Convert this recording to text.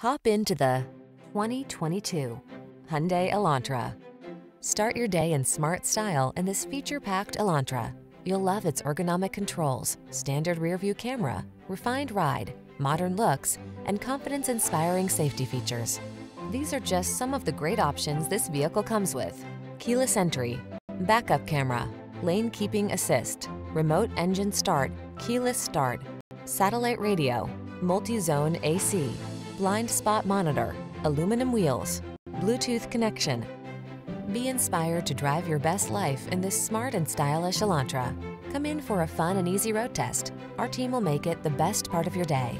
Hop into the 2022 Hyundai Elantra. Start your day in smart style in this feature-packed Elantra. You'll love its ergonomic controls, standard rear-view camera, refined ride, modern looks, and confidence-inspiring safety features. These are just some of the great options this vehicle comes with: keyless entry, backup camera, lane keeping assist, remote engine start, keyless start, satellite radio, multi-zone AC, blind spot monitor, aluminum wheels, Bluetooth connection. Be inspired to drive your best life in this smart and stylish Elantra. Come in for a fun and easy road test. Our team will make it the best part of your day.